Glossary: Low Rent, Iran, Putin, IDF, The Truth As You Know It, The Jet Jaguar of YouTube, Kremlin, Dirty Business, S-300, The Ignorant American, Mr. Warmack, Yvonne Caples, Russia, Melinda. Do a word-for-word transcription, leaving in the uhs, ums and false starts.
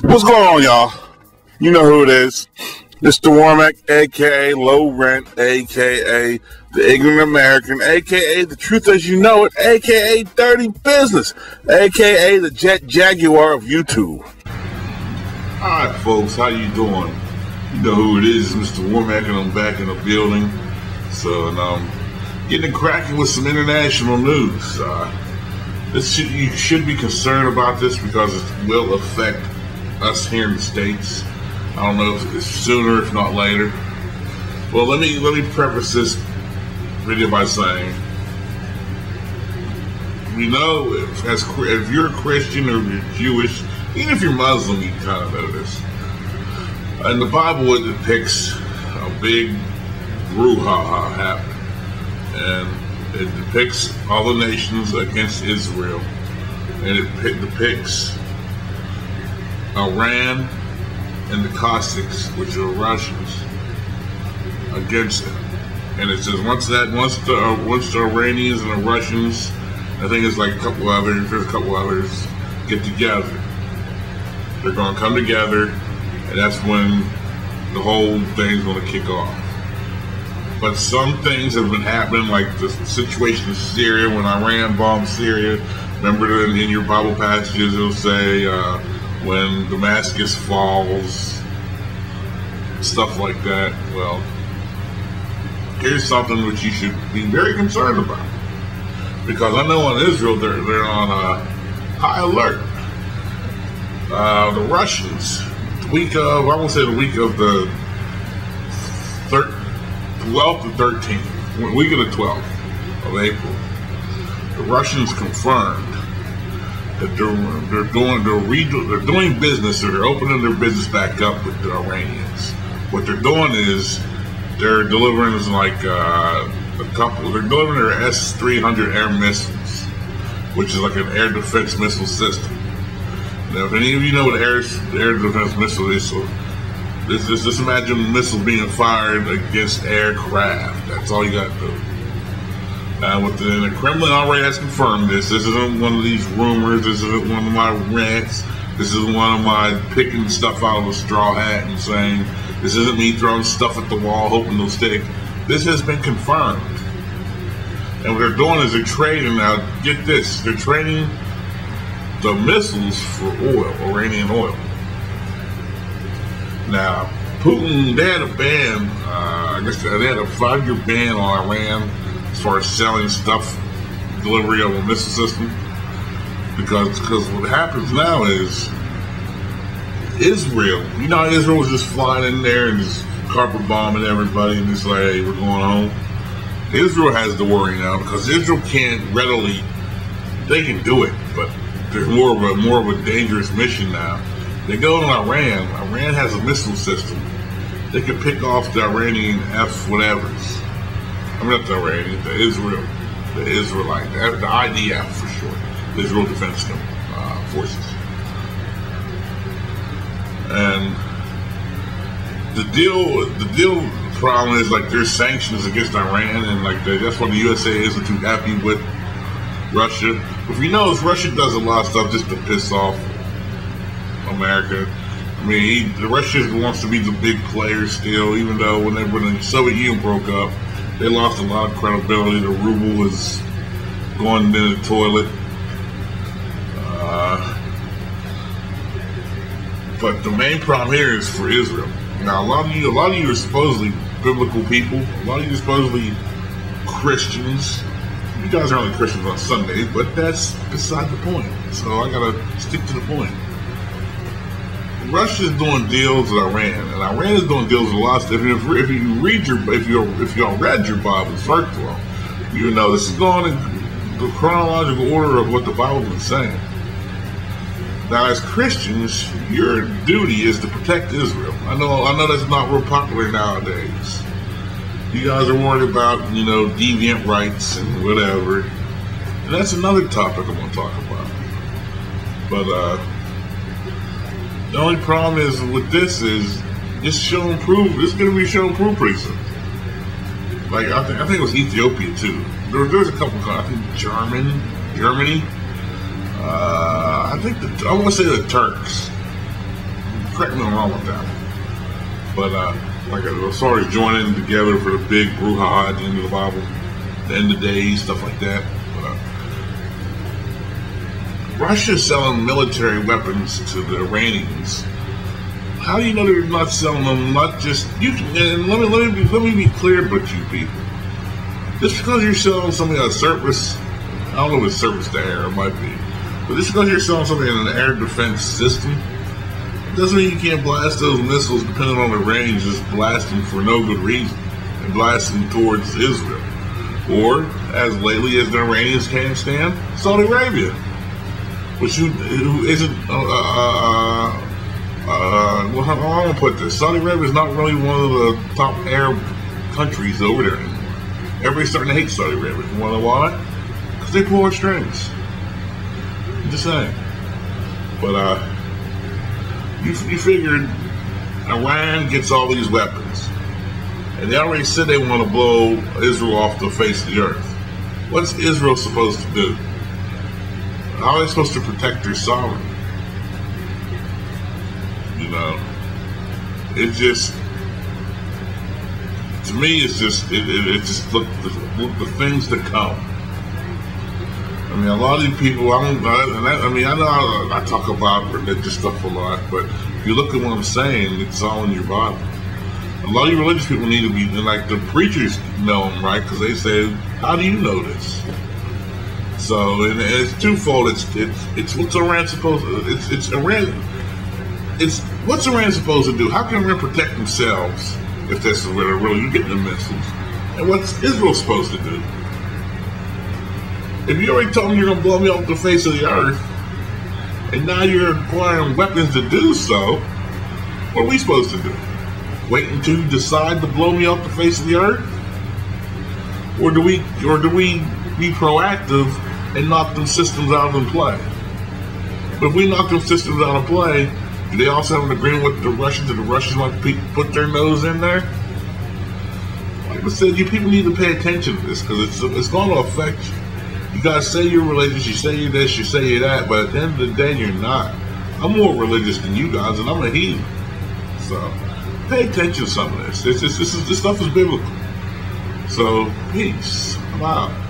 What's going on, y'all? You know who it is. Mister Warmack, aka Low Rent, aka The Ignorant American, aka The Truth As You Know It, aka Dirty Business, aka The Jet Jaguar of YouTube. Alright folks, how you doing? You know who it is, Mister Warmack, and I'm back in the building. So, and I'm getting cracking with some international news. Uh, this should, you should be concerned about this because it will affect us here in the States. I don't know if it's sooner, if not later. Well, let me let me preface this video by saying, we know if, as, if you're a Christian or you're Jewish, even if you're Muslim, you kind of know this. In the Bible, it depicts a big brouhaha happened, and it depicts all the nations against Israel, and it depicts Iran and the Cossacks, which are Russians, against them. And it says once that, once the uh, once the Iranians and the Russians, I think it's like a couple others, there's a couple others, get together, they're going to come together, and that's when the whole thing's going to kick off. But some things have been happening, like the situation in Syria when Iran bombed Syria. Remember in, in your Bible passages, it'll say uh, when Damascus falls, stuff like that. Well, here's something which you should be very concerned about, because I know in Israel they're, they're on a high alert. Uh, the Russians, the week of, I won't say the week of the twelfth to thirteenth, week of the twelfth of April, the Russians confirmed that they're, they're, doing, they're, re they're doing business, or they're opening their business back up with the Iranians. What they're doing is, they're delivering like uh, a couple, they're delivering their S three hundred air missiles, which is like an air defense missile system. Now, if any of you know what air, air defense missile is, so this, this, just imagine the missile being fired against aircraft. That's all you got to do. Uh, with the, and the Kremlin already has confirmed this. This isn't one of these rumors. This isn't one of my rants. This is one of my picking stuff out of a straw hat and saying, this isn't me throwing stuff at the wall hoping it'll stick. This has been confirmed. And what they're doing is they're trading, now get this, they're trading the missiles for oil, Iranian oil. Now, Putin, they had a ban, uh, I guess they had a five-year ban on Iran as far as selling stuff, delivery of a missile system. Because, because what happens now is Israel, you know, Israel was just flying in there and just carpet bombing everybody and just like, hey, we're going home. Israel has the worry now because Israel can't readily, they can do it, but there's more of a more of a dangerous mission now. They go to Iran. Iran has a missile system. They can pick off the Iranian F whatevers. I'm not the Iranian, the Israel, the Israelite, the I D F for short. Israel Defense uh, Forces. And the deal, the deal problem is like there's sanctions against Iran, and like they, that's why the U S A isn't too happy with Russia. If you notice, Russia does a lot of stuff just to piss off America. I mean, he, Russia wants to be the big player still, even though when, they, when the Soviet Union broke up, they lost a lot of credibility. The ruble was going into the toilet. But the main problem here is for Israel. Now, a lot of you, a lot of you are supposedly biblical people. A lot of you are supposedly Christians. You guys are only Christians on Sundays, but that's beside the point. So I gotta stick to the point. Russia is doing deals with Iran, and Iran is doing deals with a lot of stuff. If, if you read your, if you if y'all read your Bible, start to them, you know this is going in the chronological order of what the Bible's been saying. Now, as Christians, your duty is to protect Israel. I know, I know that's not real popular nowadays. You guys are worried about, you know, deviant rights and whatever. And that's another topic I'm going to talk about. But uh, the only problem is with this is it's shown proof. It's going to be shown proof pretty soon. Like I think, I think it was Ethiopia too. There, there was a couple. I think German, Germany. Uh, I think the, I want to say the Turks. Correct me if I'm wrong with that. But uh, like I started joining together for the big brouhaha at the end of the Bible, the end of the days, stuff like that. But, uh, Russia's selling military weapons to the Iranians. How do you know they're not selling them? Not just you. And let me let me let me be clear, but you people, just because you're selling something on a surface, I don't know if it's surface to air, it might be, but just because you're selling something in an air defense system doesn't mean you can't blast those missiles, depending on the range. Just blast them for no good reason and blast them towards Israel, or as lately as the Iranians can't stand, Saudi Arabia, which who, who isn't. Uh, uh, uh, Uh, well, how I want to put this, Saudi Arabia is not really one of the top Arab countries over there anymore. Everybody's starting to hate Saudi Arabia. You want to know why? Because they pull our strings. I'm just saying. But, uh, you, you figured Iran gets all these weapons. And they already said they want to blow Israel off the face of the earth. What's Israel supposed to do? How are they supposed to protect their sovereignty? You know, it just, to me, it's just, it, it, it just, look, the, look, the things that come. I mean, a lot of these people, I don't, I, and I, I mean, I know I, I talk about religious stuff a lot, but if you look at what I'm saying, it's all in your Bible. A lot of you religious people need to be, like, the preachers know them, right? Because they say, how do you know this? So, and, and it's twofold. It's, it's, it's what's Iran supposed to, it's, it's Iran. It's what's Iran supposed to do? How can Iran protect themselves if that's where they're really getting the missiles? And what's Israel supposed to do? If you already told them you're going to blow me off the face of the earth, and now you're acquiring weapons to do so, what are we supposed to do? Wait until you decide to blow me off the face of the earth? Or do we, or do we be proactive and knock them systems out of play? But if we knock them systems out of play, do they also have an agreement with the Russians? Do the Russians want to put their nose in there? Like I said, you people need to pay attention to this, because it's, it's going to affect you. You guys say you're religious, you say you're this, you say you're that, but at the end of the day, you're not. I'm more religious than you guys, and I'm a heathen. So, pay attention to some of this. This, this, this, is, this stuff is biblical. So, peace. I'm out.